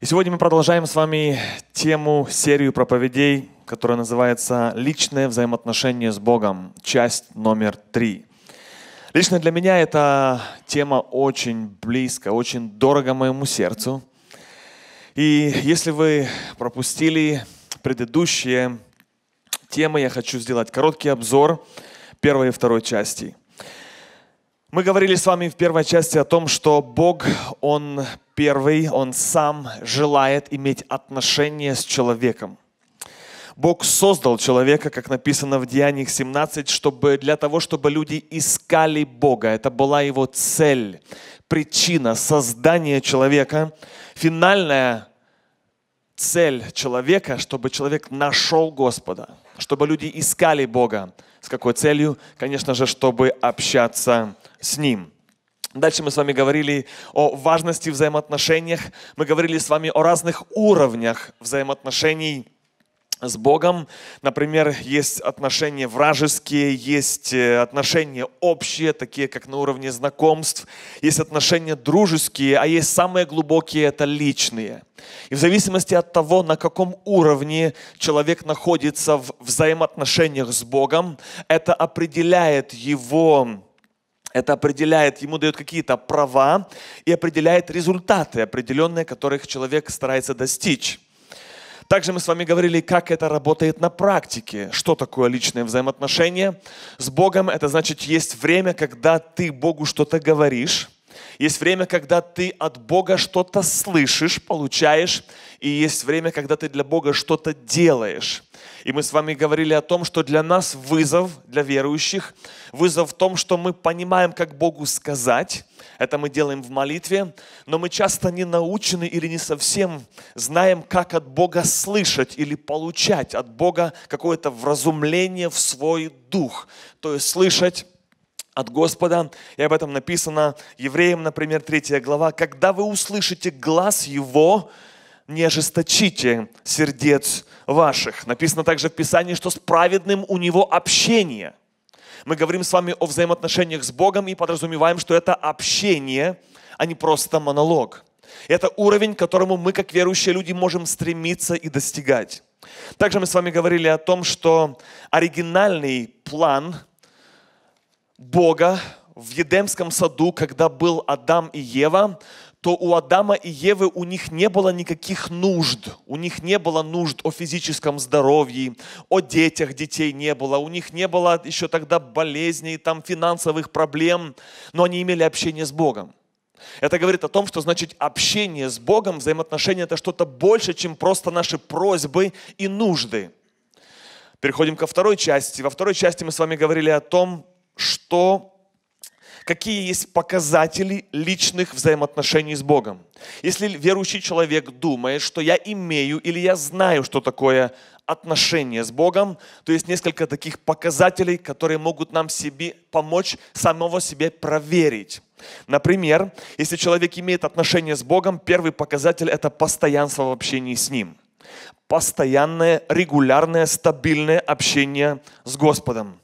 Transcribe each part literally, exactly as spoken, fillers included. И сегодня мы продолжаем с вами тему, серию проповедей, которая называется «Личное взаимоотношение с Богом», часть номер три. Лично для меня эта тема очень близка, очень дорога моему сердцу. И если вы пропустили предыдущие темы, я хочу сделать короткий обзор первой и второй части. Мы говорили с вами в первой части о том, что Бог, Он первый, Он сам желает иметь отношения с человеком. Бог создал человека, как написано в Деяниях семнадцать, чтобы, для того, чтобы люди искали Бога. Это была его цель, причина создания человека, финальная цель человека, чтобы человек нашел Господа, чтобы люди искали Бога. С какой целью? Конечно же, чтобы общаться с Ним. Дальше мы с вами говорили о важности взаимоотношениях. Мы говорили с вами о разных уровнях взаимоотношений с Богом. Например, есть отношения вражеские, есть отношения общие, такие как на уровне знакомств. Есть отношения дружеские, а есть самые глубокие – это личные. И в зависимости от того, на каком уровне человек находится в взаимоотношениях с Богом, это определяет его, это определяет, ему дает какие-то права и определяет результаты определенные, которых человек старается достичь. Также мы с вами говорили, как это работает на практике. Что такое личное взаимоотношение с Богом? Это значит, есть время, когда ты Богу что-то говоришь. Есть время, когда ты от Бога что-то слышишь, получаешь, и есть время, когда ты для Бога что-то делаешь. И мы с вами говорили о том, что для нас вызов, для верующих, вызов в том, что мы понимаем, как Богу сказать. Это мы делаем в молитве, но мы часто не научены или не совсем знаем, как от Бога слышать или получать от Бога какое-то вразумление в свой дух. То есть слышать от Господа, и об этом написано Евреям, например, третья глава. «Когда вы услышите глас Его, не ожесточите сердец ваших». Написано также в Писании, что с праведным у Него общение. Мы говорим с вами о взаимоотношениях с Богом и подразумеваем, что это общение, а не просто монолог. Это уровень, к которому мы, как верующие люди, можем стремиться и достигать. Также мы с вами говорили о том, что оригинальный план Бога в Едемском саду, когда был Адам и Ева, то у Адама и Евы у них не было никаких нужд. У них не было нужд о физическом здоровье, о детях, детей не было. У них не было еще тогда болезней, там, финансовых проблем, но они имели общение с Богом. Это говорит о том, что значит общение с Богом, взаимоотношения – это что-то больше, чем просто наши просьбы и нужды. Переходим ко второй части. Во второй части мы с вами говорили о том, что, какие есть показатели личных взаимоотношений с Богом. Если верующий человек думает, что я имею или я знаю, что такое отношение с Богом, то есть несколько таких показателей, которые могут нам себе помочь самого себе проверить. Например, если человек имеет отношение с Богом, первый показатель – это постоянство в общении с Ним. Постоянное, регулярное, стабильное общение с Господом.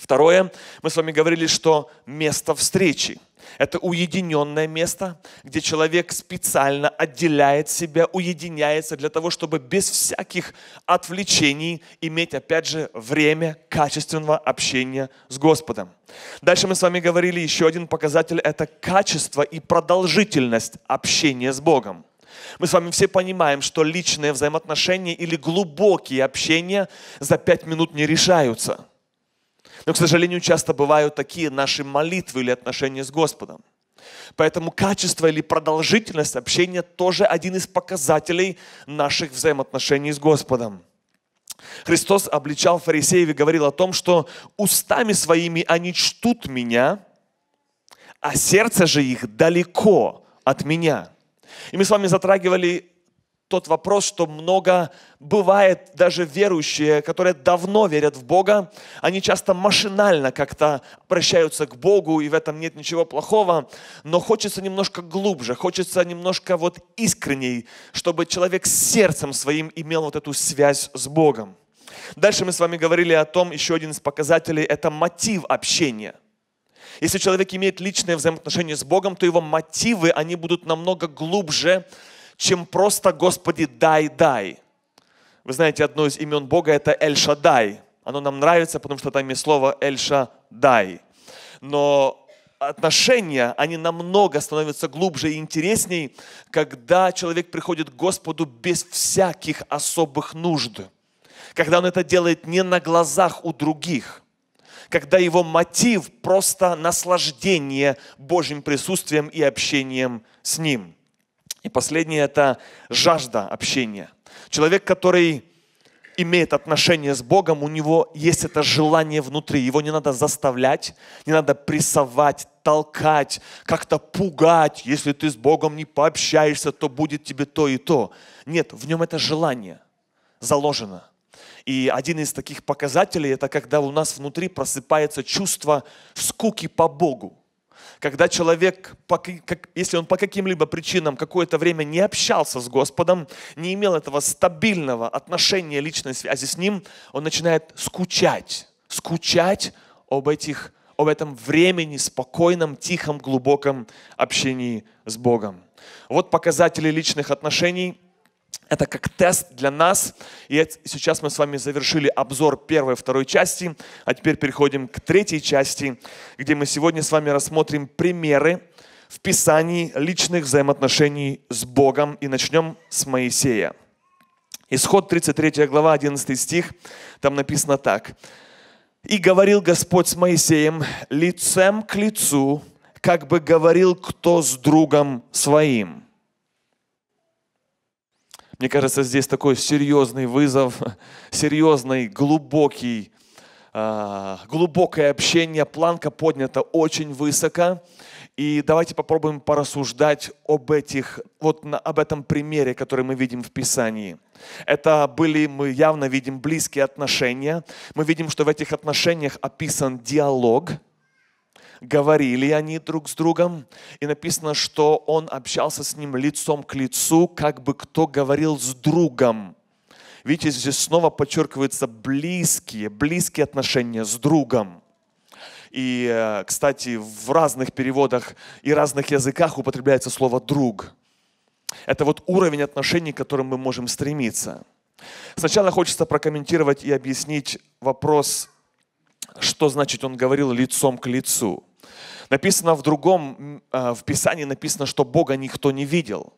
Второе, мы с вами говорили, что место встречи – это уединенное место, где человек специально отделяет себя, уединяется для того, чтобы без всяких отвлечений иметь, опять же, время качественного общения с Господом. Дальше мы с вами говорили, еще один показатель – это качество и продолжительность общения с Богом. Мы с вами все понимаем, что личные взаимоотношения или глубокие общения за пять минут не решаются. Но, к сожалению, часто бывают такие наши молитвы или отношения с Господом. Поэтому качество или продолжительность общения тоже один из показателей наших взаимоотношений с Господом. Христос обличал фарисеев и говорил о том, что «устами своими они чтут меня, а сердце же их далеко от меня». И мы с вами затрагивали тот вопрос, что много бывает, даже верующие, которые давно верят в Бога, они часто машинально как-то обращаются к Богу, и в этом нет ничего плохого, но хочется немножко глубже, хочется немножко вот искренней, чтобы человек с сердцем своим имел вот эту связь с Богом. Дальше мы с вами говорили о том, еще один из показателей – это мотив общения. Если человек имеет личное взаимоотношение с Богом, то его мотивы, они будут намного глубже, чем просто «Господи, дай, дай». Вы знаете, одно из имен Бога – это Эль-Шаддай. Оно нам нравится, потому что там есть слово Эль-Шаддай. Но отношения, они намного становятся глубже и интересней, когда человек приходит к Господу без всяких особых нужд. Когда он это делает не на глазах у других. Когда его мотив просто наслаждение Божьим присутствием и общением с Ним. И последнее – это жажда общения. Человек, который имеет отношение с Богом, у него есть это желание внутри. Его не надо заставлять, не надо прессовать, толкать, как-то пугать. Если ты с Богом не пообщаешься, то будет тебе то и то. Нет, в нем это желание заложено. И один из таких показателей – это когда у нас внутри просыпается чувство скуки по Богу. Когда человек, если он по каким-либо причинам какое-то время не общался с Господом, не имел этого стабильного отношения, личной связи с Ним, он начинает скучать, скучать об, этих, об этом времени, спокойном, тихом, глубоком общении с Богом. Вот показатели личных отношений. Это как тест для нас. И сейчас мы с вами завершили обзор первой и второй части, а теперь переходим к третьей части, где мы сегодня с вами рассмотрим примеры в Писании личных взаимоотношений с Богом. И начнем с Моисея. Исход тридцать третья глава, одиннадцатый стих. Там написано так. «И говорил Господь с Моисеем лицем к лицу, как бы говорил кто с другом своим». Мне кажется, здесь такой серьезный вызов, серьезный, глубокий, глубокое общение, планка поднята очень высоко. И давайте попробуем порассуждать об, этих, вот на, об этом примере, который мы видим в Писании. Это были, мы явно видим, близкие отношения. Мы видим, что в этих отношениях описан диалог. Говорили они друг с другом, и написано, что он общался с ним лицом к лицу, как бы кто говорил с другом. Видите, здесь снова подчеркиваются близкие, близкие отношения с другом. И, кстати, в разных переводах и разных языках употребляется слово «друг». Это вот уровень отношений, к которым мы можем стремиться. Сначала хочется прокомментировать и объяснить вопрос, что значит он говорил лицом к лицу. Написано в другом, в Писании написано, что Бога никто не видел.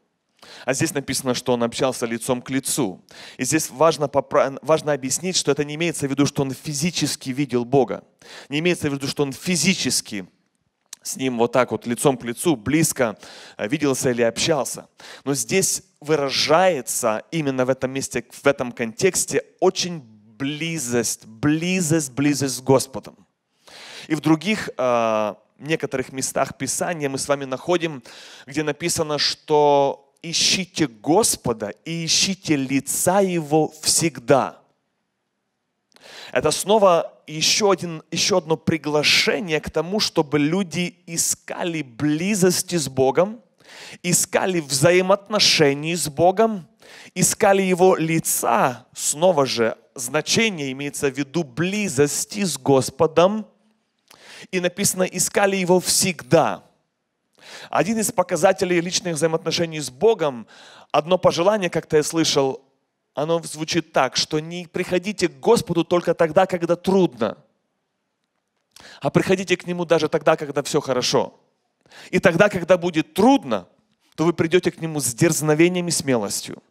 А здесь написано, что он общался лицом к лицу. И здесь важно, попра... важно объяснить, что это не имеется в виду, что он физически видел Бога. Не имеется в виду, что он физически с Ним вот так вот лицом к лицу, близко виделся или общался. Но здесь выражается именно в этом месте, в этом контексте очень близость, близость, близость с Господом. И в других э, некоторых местах Писания мы с вами находим, где написано, что ищите Господа и ищите лица Его всегда. Это снова еще, один, еще одно приглашение к тому, чтобы люди искали близости с Богом, искали взаимоотношений с Богом, искали Его лица, снова же, значение имеется в виду близости с Господом. И написано, искали Его всегда. Один из показателей личных взаимоотношений с Богом, одно пожелание, как-то я слышал, оно звучит так, что не приходите к Господу только тогда, когда трудно, а приходите к Нему даже тогда, когда все хорошо. И тогда, когда будет трудно, то вы придете к Нему с дерзновением и смелостью.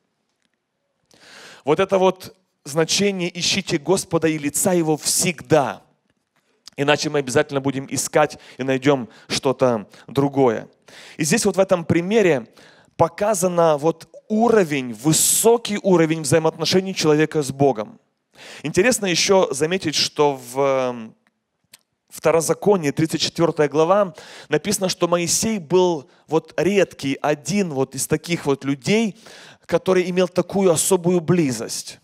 Вот это вот значение «ищите Господа и лица Его всегда». Иначе мы обязательно будем искать и найдем что-то другое. И здесь вот в этом примере показано вот уровень, высокий уровень взаимоотношений человека с Богом. Интересно еще заметить, что в Второзаконие, тридцать четвёртая глава, написано, что Моисей был вот редкий, один вот из таких вот людей, который имел такую особую близость.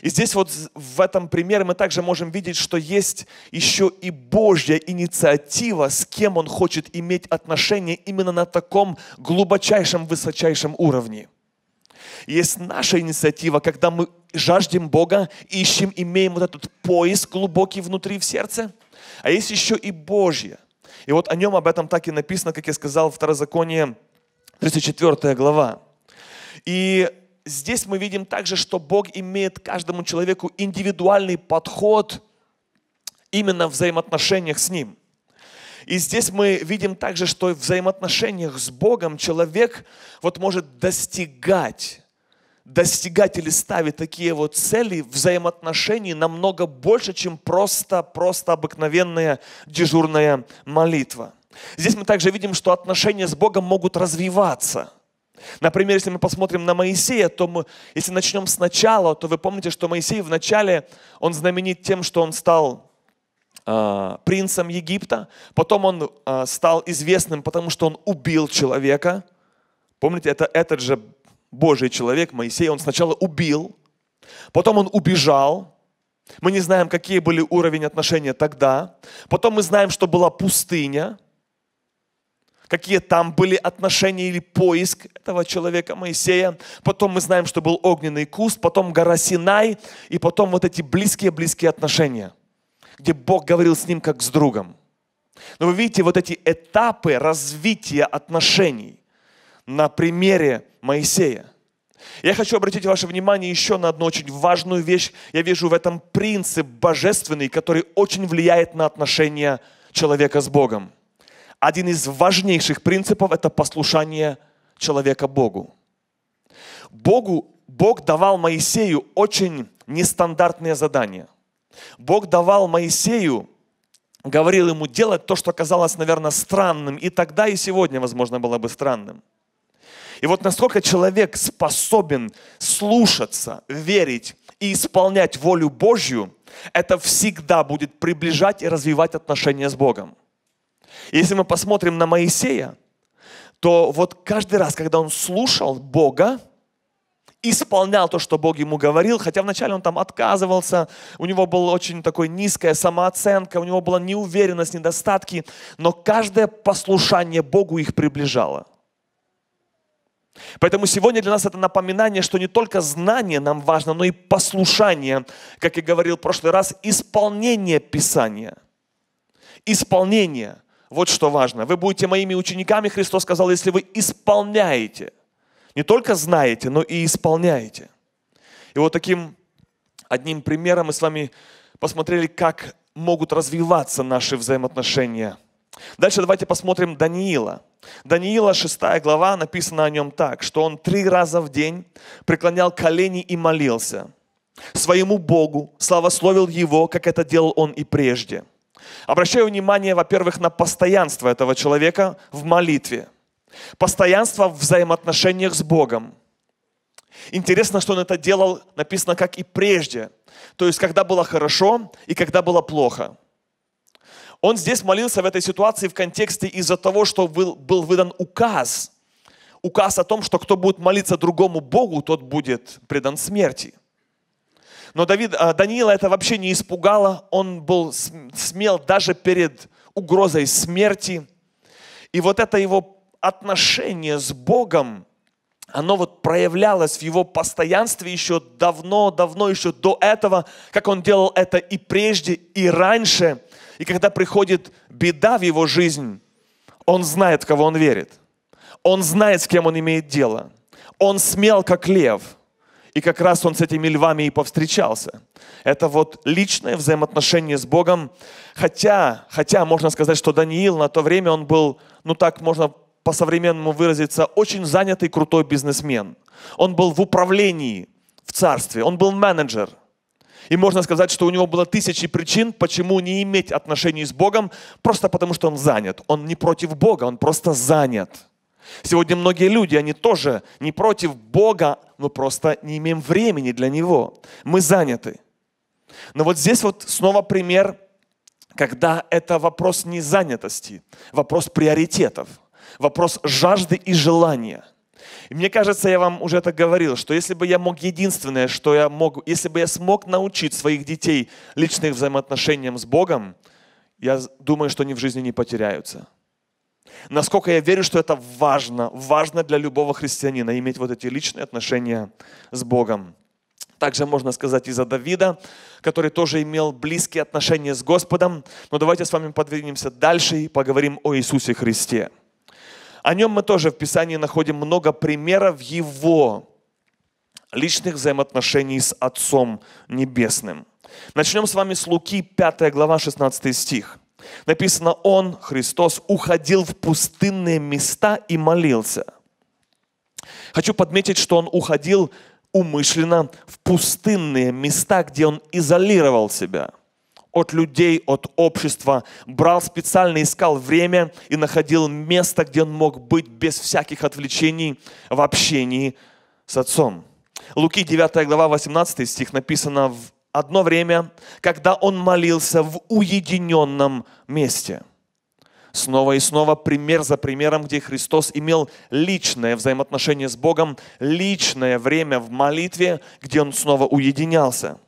И здесь вот в этом примере мы также можем видеть, что есть еще и Божья инициатива, с кем Он хочет иметь отношения именно на таком глубочайшем, высочайшем уровне. Есть наша инициатива, когда мы жаждем Бога, ищем, имеем вот этот поиск глубокий внутри в сердце. А есть еще и Божье. И вот о нем, об этом так и написано, как я сказал, Второзаконие, тридцать четвёртая глава. И здесь мы видим также, что Бог имеет каждому человеку индивидуальный подход именно в взаимоотношениях с Ним. И здесь мы видим также, что в взаимоотношениях с Богом человек вот может достигать, достигать или ставить такие вот цели в взаимоотношении намного больше, чем просто, просто обыкновенная дежурная молитва. Здесь мы также видим, что отношения с Богом могут развиваться. Например, если мы посмотрим на Моисея, то мы, если начнем сначала, то вы помните, что Моисей вначале, он знаменит тем, что он стал э, принцем Египта, потом он э, стал известным, потому что он убил человека. Помните, это этот же Божий человек, Моисей, он сначала убил, потом он убежал. Мы не знаем, какие были уровень отношений тогда. Потом мы знаем, что была пустыня. Какие там были отношения или поиск этого человека Моисея. Потом мы знаем, что был огненный куст, потом гора Синай, и потом вот эти близкие-близкие отношения, где Бог говорил с ним как с другом. Но вы видите вот эти этапы развития отношений на примере Моисея. Я хочу обратить ваше внимание еще на одну очень важную вещь. Я вижу в этом принцип божественный, который очень влияет на отношения человека с Богом. Один из важнейших принципов – это послушание человека Богу. Богу. Бог давал Моисею очень нестандартные задания. Бог давал Моисею, говорил ему делать то, что казалось, наверное, странным. И тогда, и сегодня, возможно, было бы странным. И вот насколько человек способен слушаться, верить и исполнять волю Божью, это всегда будет приближать и развивать отношения с Богом. Если мы посмотрим на Моисея, то вот каждый раз, когда он слушал Бога, исполнял то, что Бог ему говорил, хотя вначале он там отказывался, у него была очень такой низкая самооценка, у него была неуверенность, недостатки, но каждое послушание Богу их приближало. Поэтому сегодня для нас это напоминание, что не только знание нам важно, но и послушание, как я говорил в прошлый раз, исполнение Писания. Исполнение. Вот что важно. Вы будете моими учениками, Христос сказал, если вы исполняете. Не только знаете, но и исполняете. И вот таким одним примером мы с вами посмотрели, как могут развиваться наши взаимоотношения. Дальше давайте посмотрим Даниила. Даниила, шестая глава, написано о нем так, что он три раза в день преклонял колени и молился своему Богу, славословил Его, как это делал он и прежде. Обращаю внимание, во-первых, на постоянство этого человека в молитве. Постоянство в взаимоотношениях с Богом. Интересно, что он это делал, написано, как и прежде. То есть, когда было хорошо и когда было плохо. Он здесь молился в этой ситуации в контексте из-за того, что был выдан указ. Указ о том, что кто будет молиться другому Богу, тот будет предан смерти. Но Давид, Даниила это вообще не испугало, он был смел даже перед угрозой смерти. И вот это его отношение с Богом, оно вот проявлялось в его постоянстве еще давно-давно, еще до этого, как он делал это и прежде, и раньше. И когда приходит беда в его жизнь, он знает, в кого он верит. Он знает, с кем он имеет дело. Он смел, как лев. И как раз он с этими львами и повстречался. Это вот личное взаимоотношение с Богом. Хотя, хотя можно сказать, что Даниил на то время, он был, ну так можно по-современному выразиться, очень занятый, крутой бизнесмен. Он был в управлении в царстве, он был менеджер. И можно сказать, что у него было тысячи причин, почему не иметь отношений с Богом, просто потому что он занят. Он не против Бога, он просто занят. Сегодня многие люди, они тоже не против Бога, но просто не имеем времени для Него. Мы заняты. Но вот здесь вот снова пример, когда это вопрос не занятости, вопрос приоритетов, вопрос жажды и желания. И мне кажется, я вам уже это говорил, что если бы я мог, единственное, что я мог, если бы я смог научить своих детей личных взаимоотношениям с Богом, я думаю, что они в жизни не потеряются. Насколько я верю, что это важно, важно для любого христианина иметь вот эти личные отношения с Богом. Также можно сказать и за Давида, который тоже имел близкие отношения с Господом. Но давайте с вами подвинемся дальше и поговорим о Иисусе Христе. О нем мы тоже в Писании находим много примеров его личных взаимоотношений с Отцом Небесным. Начнем с вами с Луки, пятая глава, шестнадцатый стих. Написано: «Он, Христос, уходил в пустынные места и молился». Хочу подметить, что Он уходил умышленно в пустынные места, где Он изолировал себя от людей, от общества, брал специально, искал время и находил место, где Он мог быть без всяких отвлечений в общении с Отцом. Луки, девятая глава, восемнадцатый стих написано: «В одно время, когда Он молился в уединенном месте». Снова и снова пример за примером, где Христос имел личное взаимоотношение с Богом, личное время в молитве, где Он снова уединялся,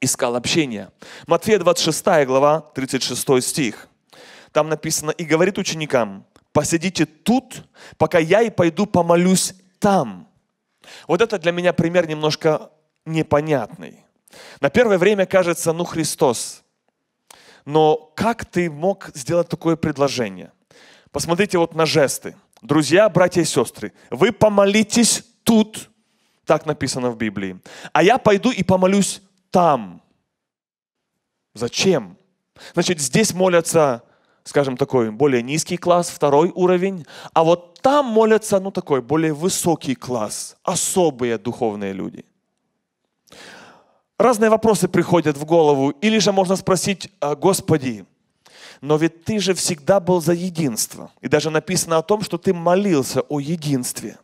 искал общение. Матфея, двадцать шестая глава, тридцать шестой стих. Там написано: «И говорит ученикам: посидите тут, пока я и пойду помолюсь там». Вот это для меня пример немножко непонятный. На первое время кажется: ну, Христос, но как ты мог сделать такое предложение? Посмотрите вот на жесты. Друзья, братья и сестры, вы помолитесь тут, так написано в Библии, а я пойду и помолюсь там. Зачем? Значит, здесь молятся, скажем, такой более низкий класс, второй уровень, а вот там молятся, ну, такой более высокий класс, особые духовные люди. Разные вопросы приходят в голову, или же можно спросить: Господи, но ведь Ты же всегда был за единство, и даже написано о том, что Ты молился о единстве.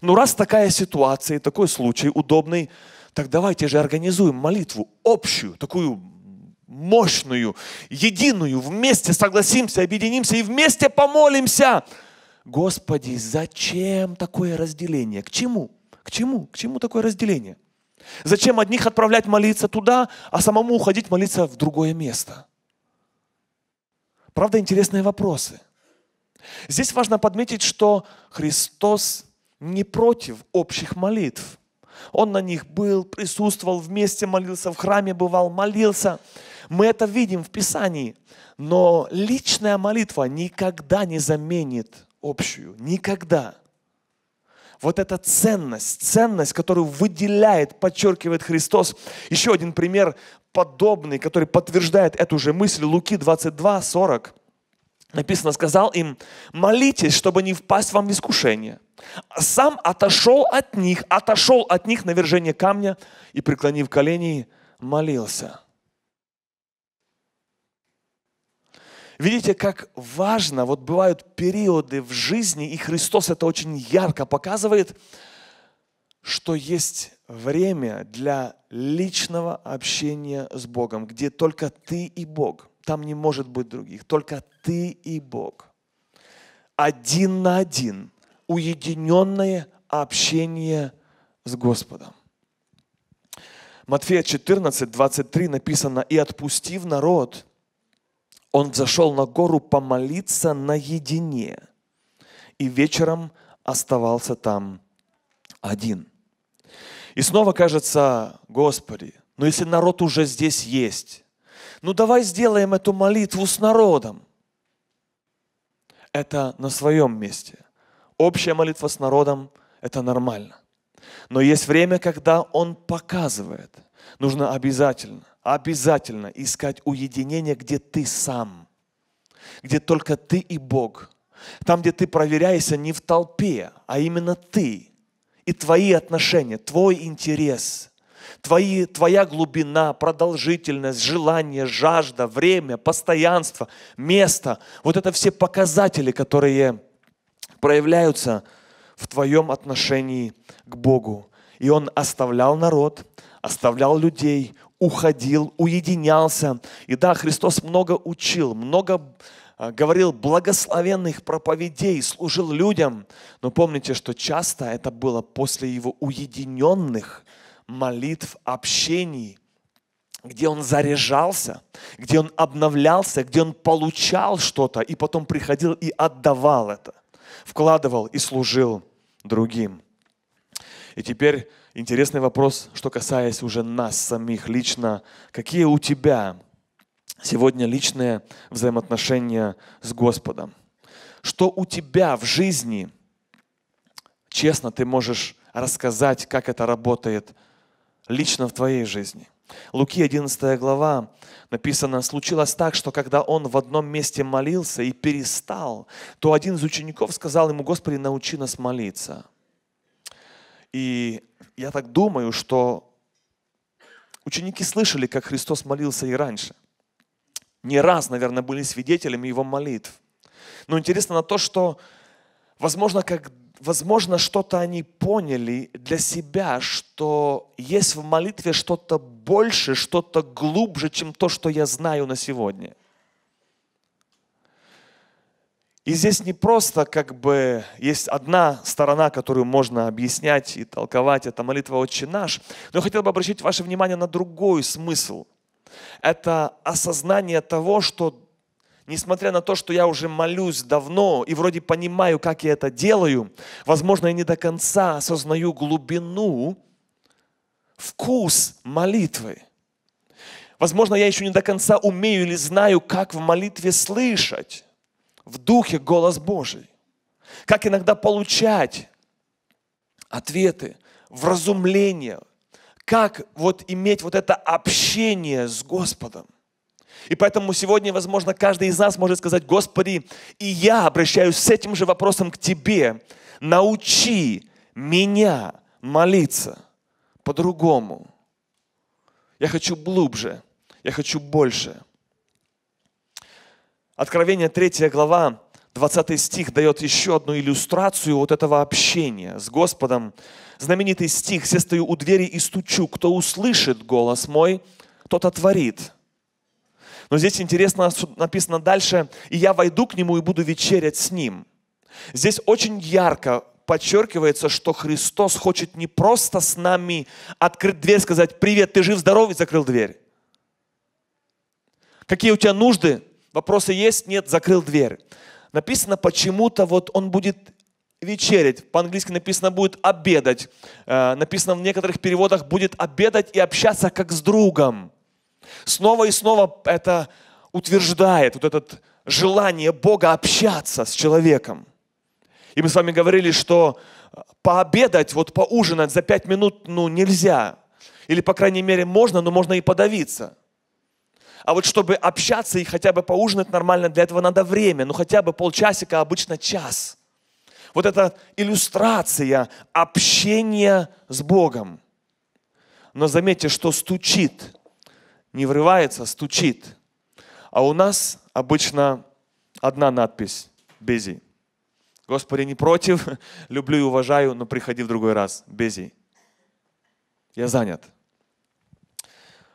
Ну, раз такая ситуация, такой случай удобный, так давайте же организуем молитву общую, такую мощную, единую, вместе согласимся, объединимся и вместе помолимся. Господи, зачем такое разделение? К чему? К чему? К чему такое разделение? Зачем одних отправлять молиться туда, а самому уходить молиться в другое место? Правда, интересные вопросы. Здесь важно подметить, что Христос не против общих молитв. Он на них был, присутствовал, вместе молился, в храме бывал, молился. Мы это видим в Писании. Но личная молитва никогда не заменит общую. Никогда. Вот эта ценность, ценность, которую выделяет, подчеркивает Христос. Еще один пример подобный, который подтверждает эту же мысль. Луки двадцать два, сорок. Написано: «Сказал им: молитесь, чтобы не впасть вам в искушение. Сам отошел от них, отошел от них на вержение камня и, преклонив колени, молился». Видите, как важно, вот бывают периоды в жизни, и Христос это очень ярко показывает, что есть время для личного общения с Богом, где только ты и Бог. Там не может быть других, только ты и Бог. Один на один, уединенное общение с Господом. Матфея четырнадцать, двадцать три написано: «И отпустив народ, Он зашел на гору помолиться наедине, и вечером оставался там один». И снова кажется: Господи, ну если народ уже здесь есть, ну давай сделаем эту молитву с народом. Это на своем месте. Общая молитва с народом – это нормально. Но есть время, когда Он показывает, нужно обязательно. Обязательно искать уединение, где ты сам, где только ты и Бог. Там, где ты проверяешься не в толпе, а именно ты. И твои отношения, твой интерес, твои, твоя глубина, продолжительность, желание, жажда, время, постоянство, место. Вот это все показатели, которые проявляются в твоем отношении к Богу. И Он оставлял народ, оставлял людей, уходил, уединялся. И да, Христос много учил, много говорил благословенных проповедей, служил людям. Но помните, что часто это было после Его уединенных молитв, общений, где Он заряжался, где Он обновлялся, где Он получал что-то и потом приходил и отдавал это, вкладывал и служил другим. И теперь интересный вопрос, что касается уже нас самих лично. Какие у тебя сегодня личные взаимоотношения с Господом? Что у тебя в жизни, честно, ты можешь рассказать, как это работает лично в твоей жизни. Луки одиннадцатая глава написано: «Случилось так, что когда он в одном месте молился и перестал, то один из учеников сказал ему: Господи, научи нас молиться». И я так думаю, что ученики слышали, как Христос молился и раньше. Не раз, наверное, были свидетелями его молитв. Но интересно то, что, возможно, как, возможно, что-то они поняли для себя, что есть в молитве что-то больше, что-то глубже, чем то, что я знаю на сегодня. И здесь не просто как бы есть одна сторона, которую можно объяснять и толковать, это молитва «Отче наш», но я хотел бы обратить ваше внимание на другой смысл. Это осознание того, что несмотря на то, что я уже молюсь давно и вроде понимаю, как я это делаю, возможно, я не до конца осознаю глубину, вкус молитвы. Возможно, я еще не до конца умею или знаю, как в молитве слышать в духе голос Божий, как иногда получать ответы, вразумление, как вот иметь вот это общение с Господом. И поэтому сегодня, возможно, каждый из нас может сказать: Господи, и я обращаюсь с этим же вопросом к Тебе. Научи меня молиться по-другому. Я хочу глубже, я хочу больше. Откровение третья глава, двадцатый стих дает еще одну иллюстрацию вот этого общения с Господом. Знаменитый стих: «Все стою у двери и стучу, кто услышит голос мой, тот отворит». Но здесь интересно написано дальше: «И я войду к нему и буду вечерять с ним». Здесь очень ярко подчеркивается, что Христос хочет не просто с нами открыть дверь, сказать: «Привет, ты жив, здоров?» и закрыл дверь. Какие у тебя нужды? Вопросы есть? Нет, закрыл дверь. Написано почему-то, вот он будет вечерить, по-английски написано будет обедать. Написано в некоторых переводах будет обедать и общаться как с другом. Снова и снова это утверждает, вот это желание Бога общаться с человеком. И мы с вами говорили, что пообедать, вот поужинать за пять минут, ну, нельзя. Или, по крайней мере, можно, но можно и подавиться. А вот чтобы общаться и хотя бы поужинать нормально, для этого надо время, ну, хотя бы полчасика, обычно час. Вот это иллюстрация общения с Богом. Но заметьте, что стучит. Не врывается, стучит. А у нас обычно одна надпись – «Busy». Господи, не против, люблю и уважаю, но приходи в другой раз. Busy. Я занят.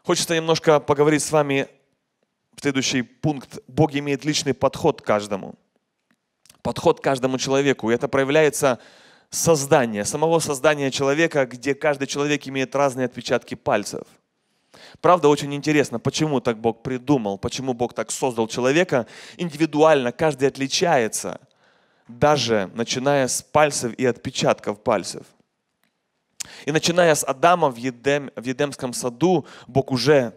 Хочется немножко поговорить с вами. Следующий пункт. Бог имеет личный подход к каждому. Подход к каждому человеку. И это проявляется создание, самого создания человека, где каждый человек имеет разные отпечатки пальцев. Правда, очень интересно, почему так Бог придумал, почему Бог так создал человека. Индивидуально каждый отличается, даже начиная с пальцев и отпечатков пальцев. И начиная с Адама в, Едем, в Едемском саду, Бог уже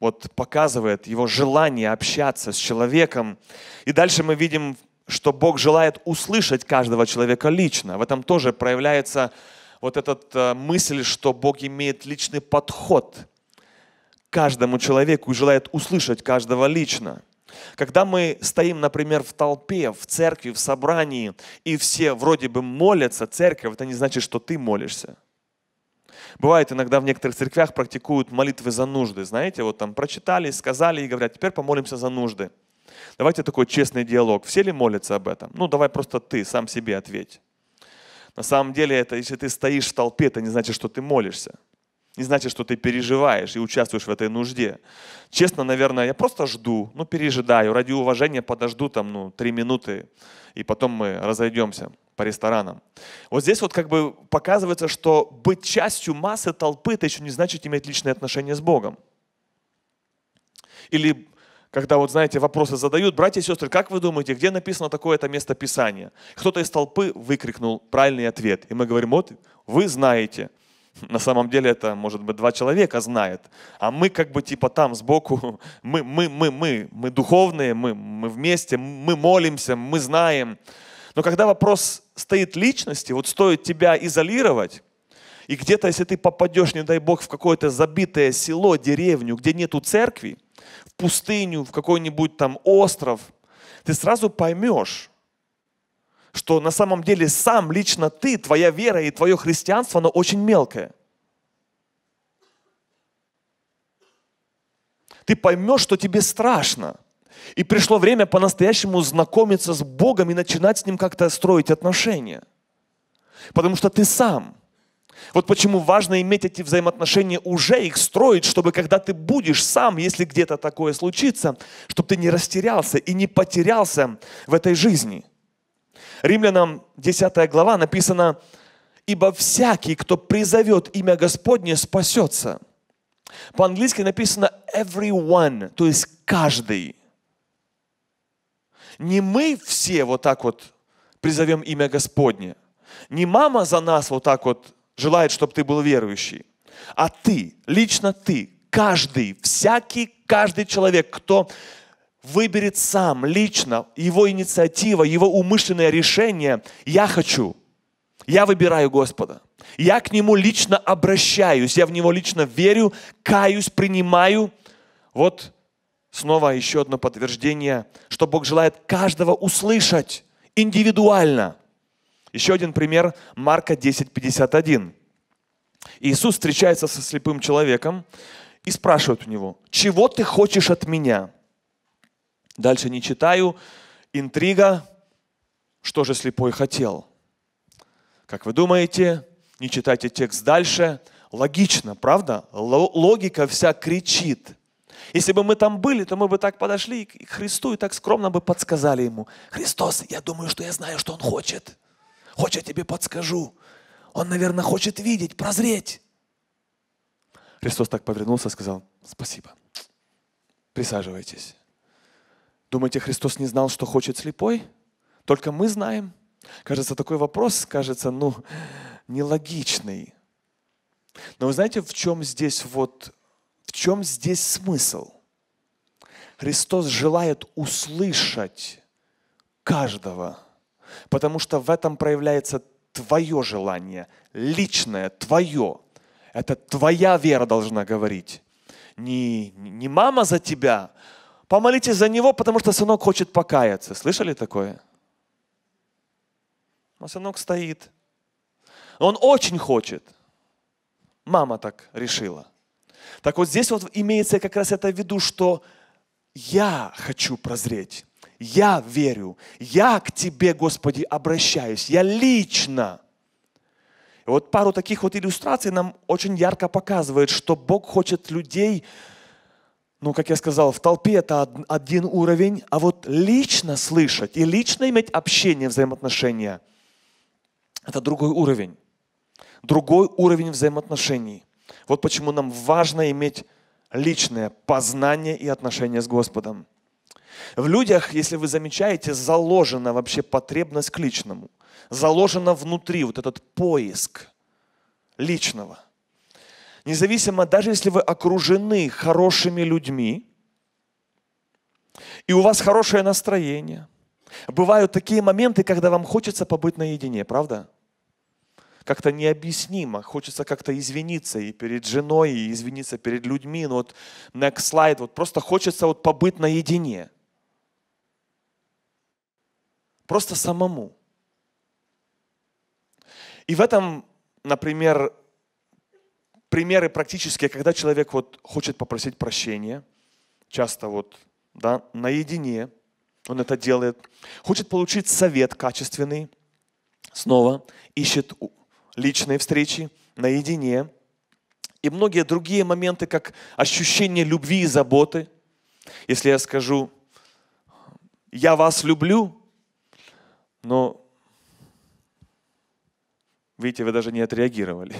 вот показывает его желание общаться с человеком. И дальше мы видим, что Бог желает услышать каждого человека лично. В этом тоже проявляется вот эта мысль, что Бог имеет личный подход каждому человеку и желает услышать каждого лично. Когда мы стоим, например, в толпе, в церкви, в собрании, и все вроде бы молятся, церковь, это не значит, что ты молишься. Бывает, иногда в некоторых церквях практикуют молитвы за нужды. Знаете, вот там прочитали, сказали и говорят: теперь помолимся за нужды. Давайте такой честный диалог. Все ли молятся об этом? Ну, давай просто ты сам себе ответь. На самом деле, это, если ты стоишь в толпе, это не значит, что ты молишься. Не значит, что ты переживаешь и участвуешь в этой нужде. Честно, наверное, я просто жду, ну, пережидаю. Ради уважения подожду там, ну, три минуты, и потом мы разойдемся по ресторанам. Вот здесь вот как бы показывается, что быть частью массы толпы, это еще не значит иметь личные отношения с Богом. Или когда, вот знаете, вопросы задают: братья и сестры, как вы думаете, где написано такое-то место Писания? Кто-то из толпы выкрикнул правильный ответ. И мы говорим: вот, вы знаете. На самом деле это, может быть, два человека знает. А мы как бы типа там сбоку, мы, мы, мы, мы, мы духовные, мы, мы вместе, мы молимся, мы знаем. Но когда вопрос стоит личности, вот стоит тебя изолировать, и где-то, если ты попадешь, не дай Бог, в какое-то забитое село, деревню, где нету церкви, в пустыню, в какой-нибудь там остров, ты сразу поймешь, что на самом деле сам лично ты, твоя вера и твое христианство, оно очень мелкое. Ты поймешь, что тебе страшно. И пришло время по-настоящему знакомиться с Богом и начинать с Ним как-то строить отношения. Потому что ты сам. Вот почему важно иметь эти взаимоотношения уже, их строить, чтобы когда ты будешь сам, если где-то такое случится, чтобы ты не растерялся и не потерялся в этой жизни. Римлянам десятая глава написано: «Ибо всякий, кто призовет имя Господне, спасется». По-английски написано everyone, то есть каждый. Не мы все вот так вот призовем имя Господне. Не мама за нас вот так вот желает, чтобы ты был верующий. А ты, лично ты, каждый, всякий, каждый человек, кто выберет сам, лично, его инициатива, его умышленное решение, я хочу, я выбираю Господа. Я к Нему лично обращаюсь, я в Него лично верю, каюсь, принимаю. Вот снова еще одно подтверждение, что Бог желает каждого услышать индивидуально. Еще один пример, Марка десять пятьдесят один. Иисус встречается со слепым человеком и спрашивает у него: «Чего ты хочешь от меня?» Дальше не читаю, интрига, что же слепой хотел. Как вы думаете? Не читайте текст дальше. Логично, правда? Логика вся кричит. Если бы мы там были, то мы бы так подошли к Христу и так скромно бы подсказали Ему: «Христос, я думаю, что я знаю, что Он хочет. Хочешь, я тебе подскажу. Он, наверное, хочет видеть, прозреть». Христос так повернулся и сказал: «Спасибо. Присаживайтесь». Думаете, Христос не знал, что хочет слепой? Только мы знаем. Кажется, такой вопрос, кажется, ну... нелогичный. Но вы знаете, в чем здесь вот, в чем здесь смысл? Христос желает услышать каждого, потому что в этом проявляется твое желание, личное, твое. Это твоя вера должна говорить. Не, не мама за тебя, помолитесь за него, потому что сынок хочет покаяться. Слышали такое? А сынок стоит. Он очень хочет. Мама так решила. Так вот здесь вот имеется как раз это в виду, что я хочу прозреть. Я верю. Я к Тебе, Господи, обращаюсь. Я лично. И вот пару таких вот иллюстраций нам очень ярко показывает, что Бог хочет людей, ну, как я сказал, в толпе это один уровень, а вот лично слышать и лично иметь общение, взаимоотношения – это другой уровень, другой уровень взаимоотношений. Вот почему нам важно иметь личное познание и отношение с Господом. В людях, если вы замечаете, заложена вообще потребность к личному, заложена внутри вот этот поиск личного. Независимо, даже если вы окружены хорошими людьми, и у вас хорошее настроение, бывают такие моменты, когда вам хочется побыть наедине, правда? Как-то необъяснимо, хочется как-то извиниться и перед женой, и извиниться перед людьми. Но вот next slide, вот просто хочется вот побыть наедине. Просто самому. И в этом, например, примеры практические, когда человек вот хочет попросить прощения, часто вот, да, наедине. Он это делает. Хочет получить совет качественный. Снова ищет личные встречи наедине. И многие другие моменты, как ощущение любви и заботы. Если я скажу: «Я вас люблю», но, видите, вы даже не отреагировали.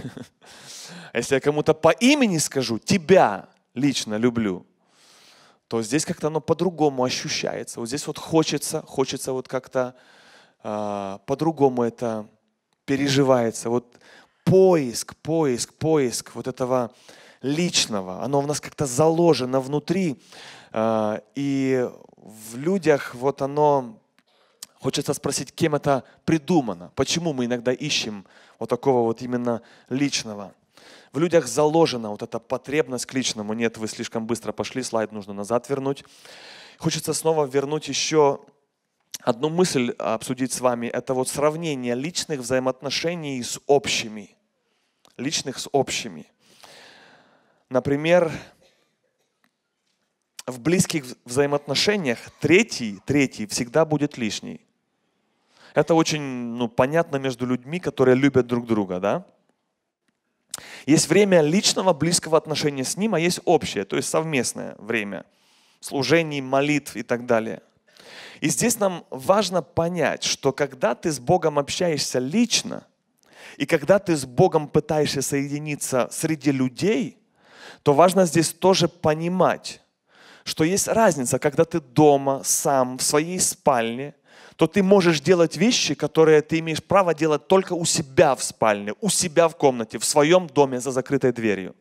Если я кому-то по имени скажу: «Тебя лично люблю», то здесь как-то оно по-другому ощущается. Вот здесь вот хочется, хочется вот как-то э, по-другому это переживается. Вот поиск, поиск, поиск вот этого личного, оно у нас как-то заложено внутри. Э, и в людях вот оно Хочется спросить, кем это придумано? Почему мы иногда ищем вот такого вот именно личного? В людях заложена вот эта потребность к личному. Нет, вы слишком быстро пошли, слайд нужно назад вернуть. Хочется снова вернуть еще одну мысль, обсудить с вами. Это вот сравнение личных взаимоотношений с общими. Личных с общими. Например, в близких взаимоотношениях третий, третий всегда будет лишний. Это очень ну, понятно между людьми, которые любят друг друга, да? Есть время личного, близкого отношения с Ним, а есть общее, то есть совместное время служений, молитв и так далее. И здесь нам важно понять, что когда ты с Богом общаешься лично, и когда ты с Богом пытаешься соединиться среди людей, то важно здесь тоже понимать, что есть разница, когда ты дома, сам, в своей спальне, то ты можешь делать вещи, которые ты имеешь право делать только у себя в спальне, у себя в комнате, в своем доме за закрытой дверью.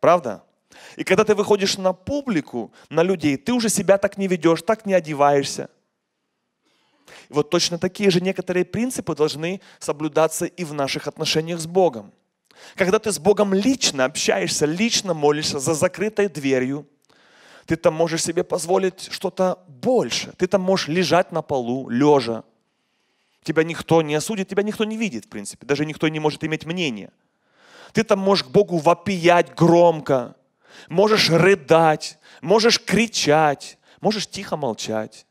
Правда? И когда ты выходишь на публику, на людей, ты уже себя так не ведешь, так не одеваешься. И вот точно такие же некоторые принципы должны соблюдаться и в наших отношениях с Богом. Когда ты с Богом лично общаешься, лично молишься за закрытой дверью, ты там можешь себе позволить что-то больше. Ты там можешь лежать на полу, лежа. Тебя никто не осудит, тебя никто не видит, в принципе. Даже никто не может иметь мнения. Ты там можешь к Богу вопиять громко. Можешь рыдать, можешь кричать, можешь тихо молчать.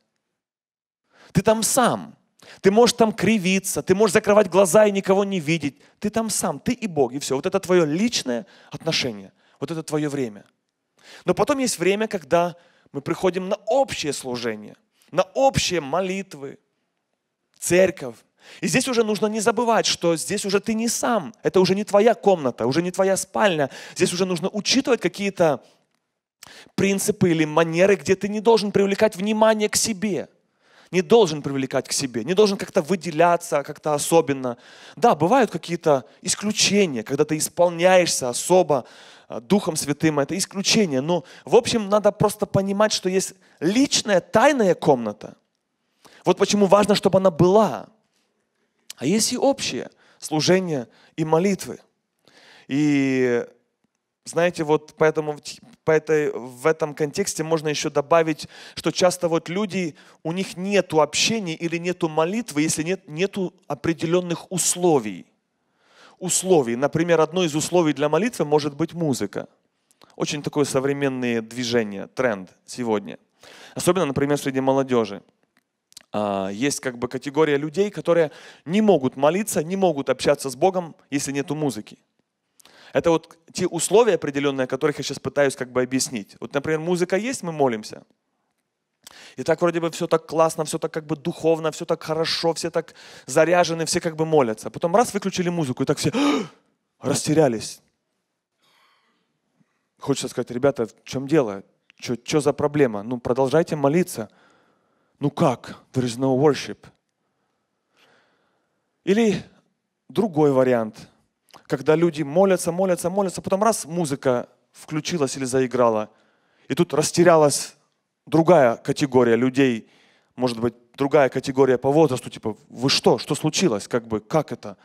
Ты там сам. Ты можешь там кривиться, ты можешь закрывать глаза и никого не видеть. Ты там сам, ты и Бог, и все. Вот это твое личное отношение, вот это твое время. Но потом есть время, когда мы приходим на общее служение, на общие молитвы, церковь. И здесь уже нужно не забывать, что здесь уже ты не сам, это уже не твоя комната, уже не твоя спальня. Здесь уже нужно учитывать какие-то принципы или манеры, где ты не должен привлекать внимание к себе. Не должен привлекать к себе, не должен как-то выделяться, как-то особенно. Да, бывают какие-то исключения, когда ты исполняешься особо Духом Святым, это исключение. Но, в общем, надо просто понимать, что есть личная, тайная комната. Вот почему важно, чтобы она была. А есть и общее служение и молитвы. И, знаете, вот поэтому... По этой, в этом контексте можно еще добавить, что часто вот люди, у них нету общения или нету молитвы, если нет, нету определенных условий. Условий. Например, одно из условий для молитвы может быть музыка. Очень такое современное движение, тренд сегодня. Особенно, например, среди молодежи. Есть как бы категория людей, которые не могут молиться, не могут общаться с Богом, если нету музыки. Это вот те условия определенные, о которых я сейчас пытаюсь как бы объяснить. Вот, например, музыка есть, мы молимся. И так вроде бы все так классно, все так как бы духовно, все так хорошо, все так заряжены, все как бы молятся. Потом раз выключили музыку, и так все растерялись. Хочется сказать, ребята, в чем дело? Что за проблема? Ну, продолжайте молиться. Ну как? There is no worship. Или другой вариант. Когда люди молятся, молятся, молятся, потом раз музыка включилась или заиграла, и тут растерялась другая категория людей, может быть, другая категория по возрасту, типа, вы что, что случилось, как бы, как это,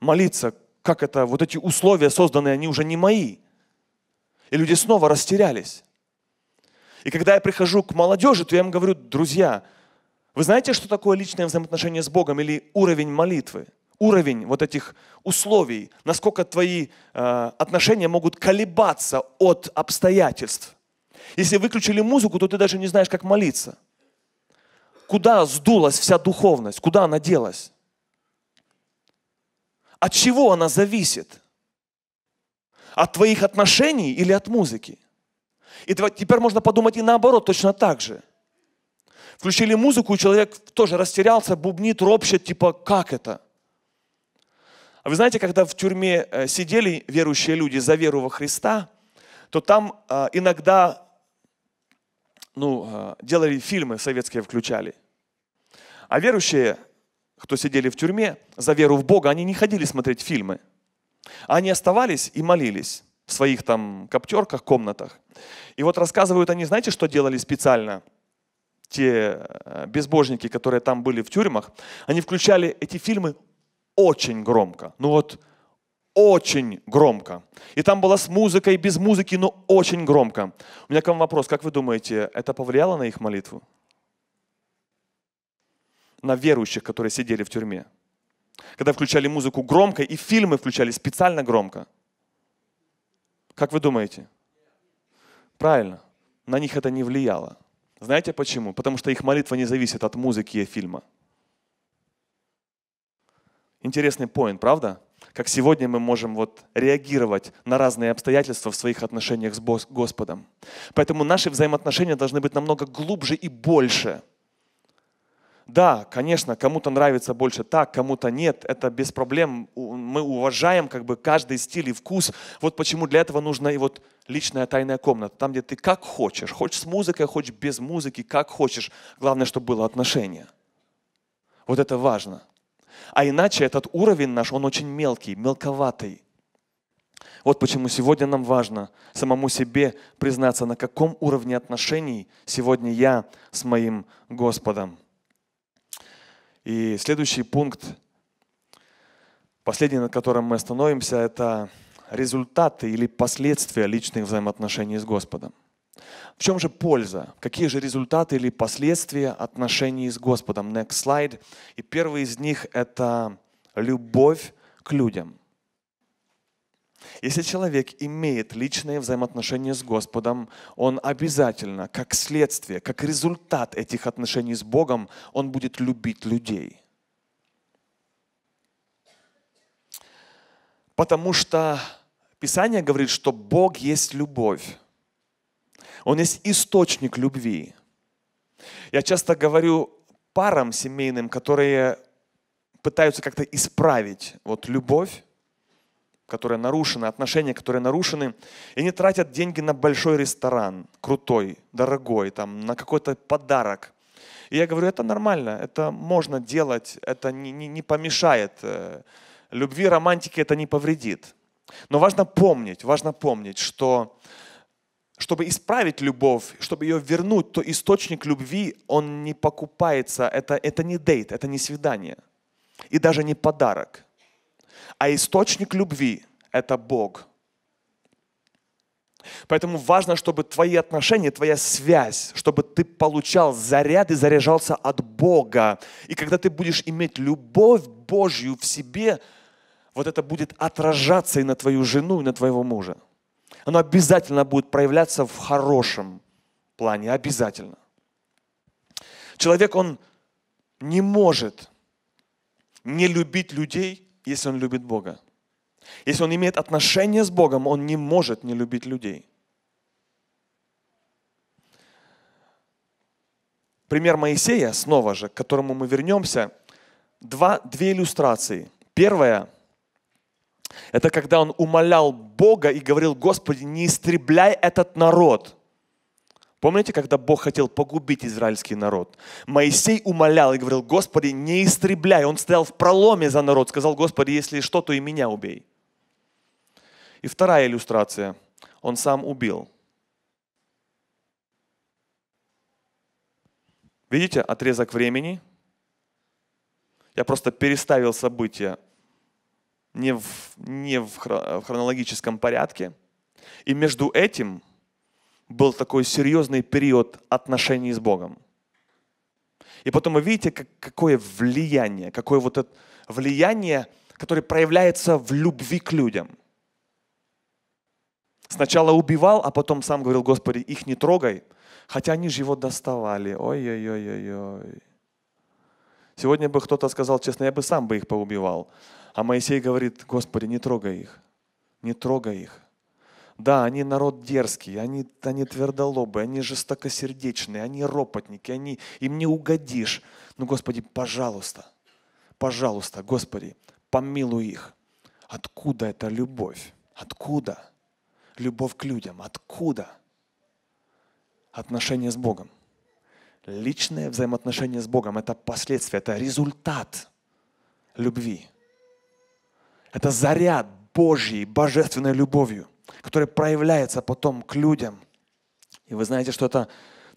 молиться, как это, вот эти условия созданные, они уже не мои. И люди снова растерялись. И когда я прихожу к молодежи, то я им говорю, друзья, вы знаете, что такое личное взаимоотношение с Богом или уровень молитвы? Уровень вот этих условий, насколько твои э, отношения могут колебаться от обстоятельств. Если выключили музыку, то ты даже не знаешь, как молиться. Куда сдулась вся духовность? Куда она делась? От чего она зависит? От твоих отношений или от музыки? И теперь можно подумать и наоборот, точно так же. Включили музыку, и человек тоже растерялся, бубнит, ропщет, типа, как это? А вы знаете, когда в тюрьме сидели верующие люди за веру во Христа, то там иногда ну, делали фильмы, советские включали. А верующие, кто сидели в тюрьме за веру в Бога, они не ходили смотреть фильмы. Они оставались и молились в своих там коптерках, комнатах. И вот рассказывают они, знаете, что делали специально? те безбожники, которые там были в тюрьмах, они включали эти фильмы очень громко. Ну вот, очень громко. И там было с музыкой, без музыки, но очень громко. У меня к вам вопрос. Как вы думаете, это повлияло на их молитву? На верующих, которые сидели в тюрьме? Когда включали музыку громко и фильмы включали специально громко. Как вы думаете? Правильно. На них это не влияло. Знаете почему? Потому что их молитва не зависит от музыки и фильма. Интересный поинт, правда? Как сегодня мы можем вот реагировать на разные обстоятельства в своих отношениях с Господом. Поэтому наши взаимоотношения должны быть намного глубже и больше. Да, конечно, кому-то нравится больше так, кому-то нет, это без проблем. Мы уважаем как бы каждый стиль и вкус. Вот почему для этого нужна и вот личная тайная комната, там, где ты как хочешь, хочешь с музыкой, хочешь без музыки, как хочешь. Главное, чтобы было отношение. Вот это важно. А иначе этот уровень наш, он очень мелкий, мелковатый. Вот почему сегодня нам важно самому себе признаться, на каком уровне отношений сегодня я с моим Господом. И следующий пункт, последний, над которым мы остановимся, это результаты или последствия личных взаимоотношений с Господом. В чем же польза? Какие же результаты или последствия отношений с Господом? Next slide. И первый из них – это любовь к людям. Если человек имеет личные взаимоотношения с Господом, он обязательно, как следствие, как результат этих отношений с Богом, он будет любить людей. Потому что Писание говорит, что Бог есть любовь. Он есть источник любви. Я часто говорю парам семейным, которые пытаются как-то исправить вот любовь, которые нарушены, отношения, которые нарушены, и они тратят деньги на большой ресторан, крутой, дорогой, там, на какой-то подарок. И я говорю, это нормально, это можно делать, это не, не, не помешает. Любви, романтике это не повредит. Но важно помнить, важно помнить, что чтобы исправить любовь, чтобы ее вернуть, то источник любви, он не покупается, это, это не дейт, это не свидание и даже не подарок. А источник любви – это Бог. Поэтому важно, чтобы твои отношения, твоя связь, чтобы ты получал заряд и заряжался от Бога. И когда ты будешь иметь любовь Божью в себе, вот это будет отражаться и на твою жену, и на твоего мужа. Оно обязательно будет проявляться в хорошем плане, обязательно. Человек, он не может не любить людей, если он любит Бога. Если он имеет отношения с Богом, он не может не любить людей. Пример Моисея, снова же, к которому мы вернемся, два, две иллюстрации. Первая – это когда он умолял Бога и говорил: «Господи, не истребляй этот народ». Помните, когда Бог хотел погубить израильский народ? Моисей умолял и говорил: «Господи, не истребляй». Он стоял в проломе за народ, сказал: «Господи, если что, то и меня убей». И вторая иллюстрация. Он сам убил. Видите, отрезок времени. Я просто переставил события не в, не в хронологическом порядке. И между этим был такой серьезный период отношений с Богом. И потом вы видите, как, какое влияние, какое вот это влияние, которое проявляется в любви к людям. Сначала убивал, а потом сам говорил: «Господи, их не трогай», хотя они же его доставали. Ой-ой-ой-ой-ой. Сегодня бы кто-то сказал, честно, я бы сам бы их поубивал. А Моисей говорит: «Господи, не трогай их, не трогай их». Да, они народ дерзкий, они, они твердолобые, они жестокосердечные, они ропотники, они, им не угодишь. Но, Господи, пожалуйста, пожалуйста, Господи, помилуй их. Откуда эта любовь? Откуда? Любовь к людям. Откуда? Отношения с Богом. Личное взаимоотношение с Богом – это последствие, это результат любви. Это заряд Божий, божественной любовью, которая проявляется потом к людям. И вы знаете, что это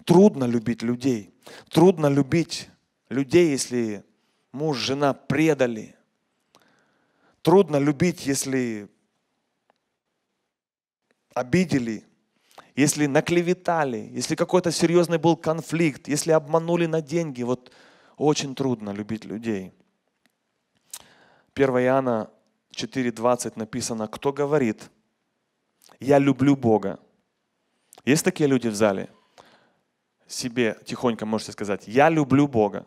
Трудно любить людей. Трудно любить людей, если муж, жена предали. Трудно любить, если обидели, если наклеветали, если какой-то серьезный был конфликт, если обманули на деньги. Вот очень трудно любить людей. первое Иоанна четыре двадцать написано, кто говорит, я люблю Бога. Есть такие люди в зале? Себе тихонько можете сказать, я люблю Бога.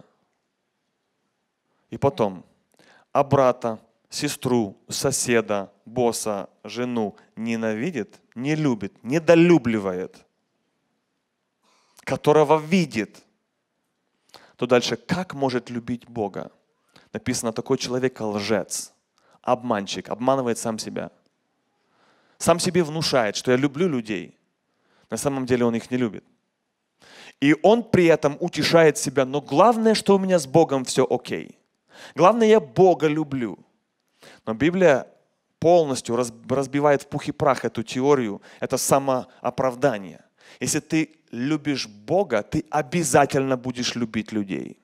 И потом, а брата, сестру, соседа, босса, жену ненавидит, не любит, недолюбливает, которого видит, то дальше как может любить Бога? Написано, такой человек лжец, обманщик, обманывает сам себя. Сам себе внушает, что я люблю людей. На самом деле он их не любит. И он при этом утешает себя, но главное, что у меня с Богом все окей. Главное, я Бога люблю. Но Библия полностью разбивает в пух и прах эту теорию. Это самооправдание. Если ты любишь Бога, ты обязательно будешь любить людей.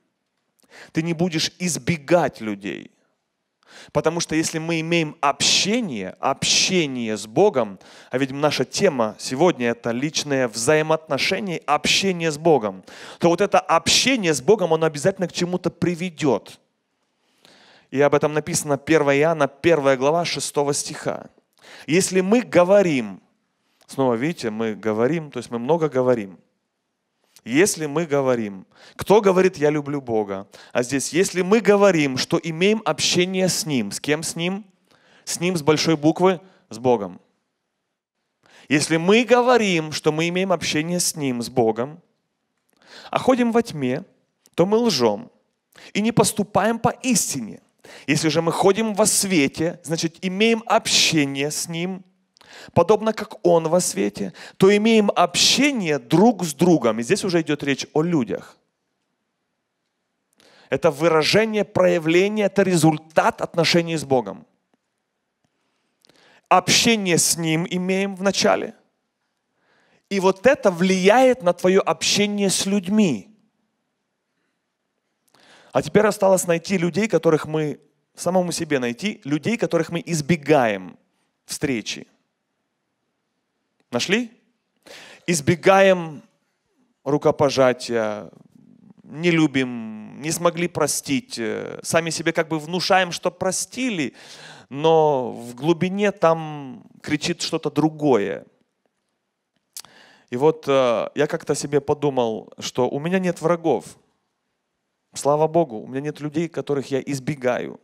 Ты не будешь избегать людей. Потому что если мы имеем общение, общение с Богом, а ведь наша тема сегодня это личное взаимоотношение, общение с Богом, то вот это общение с Богом, оно обязательно к чему-то приведет. И об этом написано первое Иоанна, первая глава, шестого стиха. Если мы говорим, снова видите, мы говорим, то есть мы много говорим. Если мы говорим, кто говорит, я люблю Бога, а здесь, если мы говорим, что имеем общение с Ним, с кем с Ним? С Ним с большой буквы, с Богом. Если мы говорим, что мы имеем общение с Ним, с Богом, а ходим во тьме, то мы лжем и не поступаем по истине. Если же мы ходим во свете, значит, имеем общение с Ним, подобно как Он во свете, то имеем общение друг с другом. И здесь уже идет речь о людях. Это выражение, проявление, это результат отношений с Богом. Общение с Ним имеем в начале. И вот это влияет на твое общение с людьми. А теперь осталось найти людей, которых мы, самому себе найти, людей, которых мы избегаем встречи. Нашли? Избегаем рукопожатия, не любим, не смогли простить, сами себе как бы внушаем, что простили, но в глубине там кричит что-то другое. И вот я как-то себе подумал, что у меня нет врагов. Слава Богу, у меня нет людей, которых я избегаю.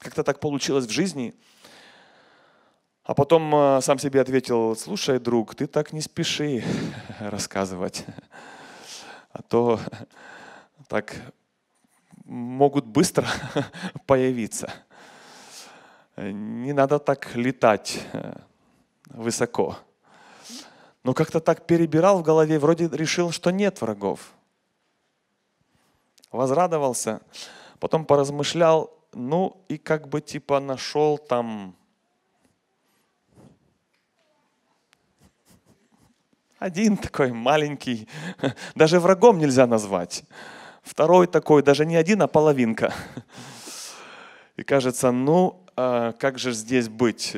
Как-то так получилось в жизни. А потом сам себе ответил, слушай, друг, ты так не спеши рассказывать. А то так могут быстро появиться. Не надо так летать высоко. Но как-то так перебирал в голове, вроде решил, что нет врагов. Возрадовался, потом поразмышлял, ну и как бы типа нашел там один такой маленький, даже врагом нельзя назвать. Второй такой, даже не один, а половинка. И кажется, ну как же здесь быть?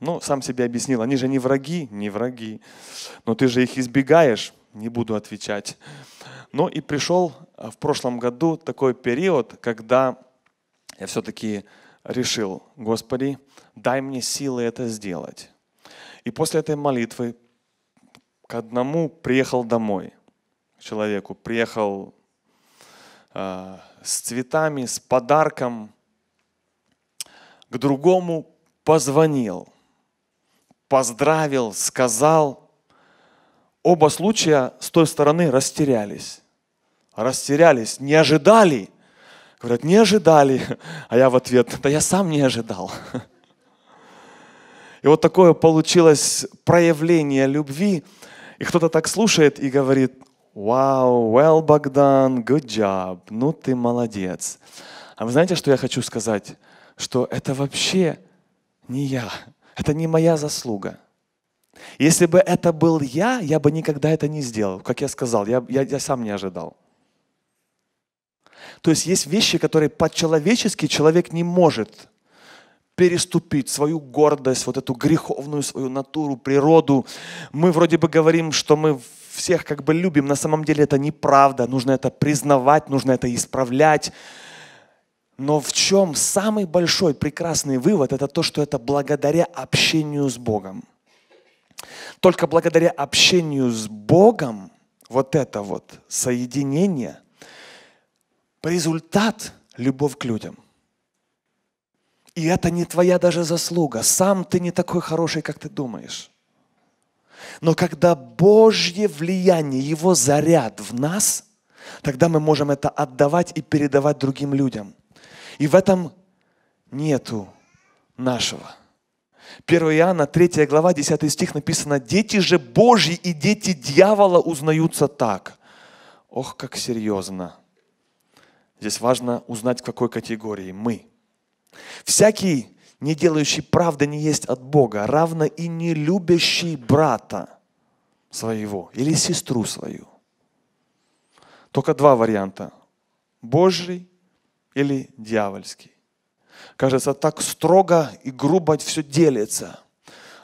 Ну, сам себе объяснил, они же не враги, не враги. Но ты же их избегаешь, не буду отвечать. Ну и пришел в прошлом году такой период, когда я все-таки решил, Господи, дай мне силы это сделать. И после этой молитвы к одному приехал домой, к человеку, приехал э, с цветами, с подарком, к другому позвонил, поздравил, сказал. Оба случая с той стороны растерялись, растерялись, не ожидали. Говорят, не ожидали, а я в ответ, да я сам не ожидал. И вот такое получилось проявление любви. И кто-то так слушает и говорит, «Вау, well, Богдан, good job, ну ты молодец». А вы знаете, что я хочу сказать? Что это вообще не я, это не моя заслуга. Если бы это был я, я бы никогда это не сделал. Как я сказал, я, я, я сам не ожидал. То есть есть вещи, которые по-человечески человек не может переступить, свою гордость, вот эту греховную свою натуру, природу. Мы вроде бы говорим, что мы всех как бы любим, на самом деле это неправда, нужно это признавать, нужно это исправлять. Но в чем самый большой прекрасный вывод, это то, что это благодаря общению с Богом. Только благодаря общению с Богом вот это вот соединение, результат – любовь к людям. И это не твоя даже заслуга. Сам ты не такой хороший, как ты думаешь. Но когда Божье влияние, Его заряд в нас, тогда мы можем это отдавать и передавать другим людям. И в этом нету нашего. первое Иоанна, третья глава, десятый стих написано: «Дети же Божьи и дети дьявола узнаются так». Ох, как серьезно. Здесь важно узнать, в какой категории мы. Всякий, не делающий правды, не есть от Бога, равно и не любящий брата своего или сестру свою. Только два варианта. Божий или дьявольский. Кажется, так строго и грубо все делится.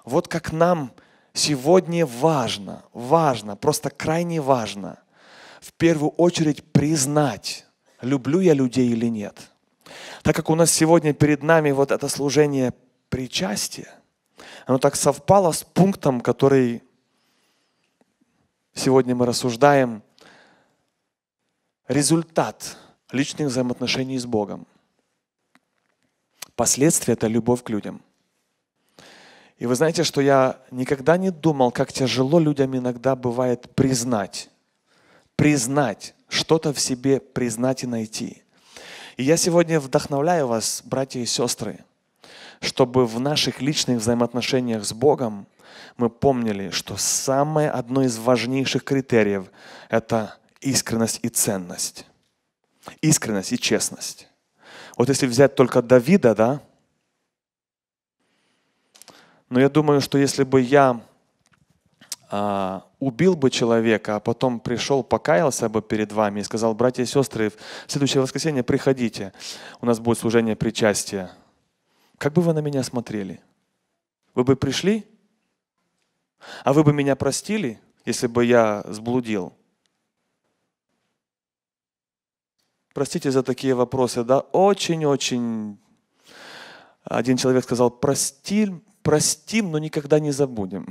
Вот как нам сегодня важно, важно, просто крайне важно в первую очередь признать, люблю я людей или нет. Так как у нас сегодня перед нами вот это служение причастия, оно так совпало с пунктом, который сегодня мы рассуждаем. Результат личных взаимоотношений с Богом. Последствия – это любовь к людям. И вы знаете, что я никогда не думал, как тяжело людям иногда бывает признать. Признать, что-то в себе признать и найти. И я сегодня вдохновляю вас, братья и сестры, чтобы в наших личных взаимоотношениях с Богом мы помнили, что самое одно из важнейших критериев – это искренность и ценность. Искренность и честность. Вот если взять только Давида, да? Но я думаю, что если бы я а, убил бы человека, а потом пришел, покаялся бы перед вами и сказал: братья и сестры, в следующее воскресенье приходите, у нас будет служение причастия. Как бы вы на меня смотрели? Вы бы пришли? А вы бы меня простили, если бы я сблудил? Простите за такие вопросы, да? Очень-очень. Один человек сказал: прости, простим, но никогда не забудем.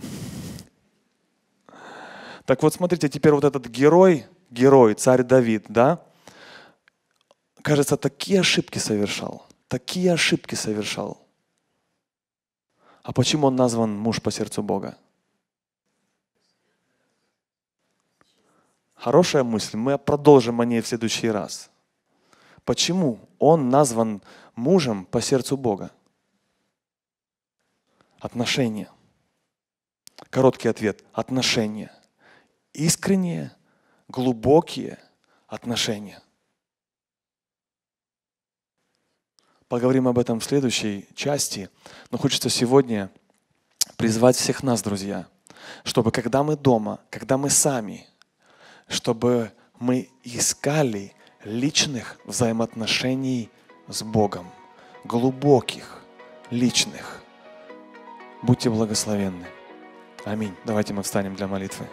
Так вот, смотрите, теперь вот этот герой, герой, царь Давид, да, кажется, такие ошибки совершал, такие ошибки совершал. А почему он назван муж по сердцу Бога? Хорошая мысль, мы продолжим о ней в следующий раз. Почему он назван мужем по сердцу Бога? Отношения. Короткий ответ. Отношения. Искренние, глубокие отношения. Поговорим об этом в следующей части, но хочется сегодня призвать всех нас, друзья, чтобы когда мы дома, когда мы сами, чтобы мы искали личных взаимоотношений с Богом, глубоких, личных. Будьте благословенны. Аминь. Давайте мы встанем для молитвы.